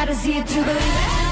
gotta see it to believe it.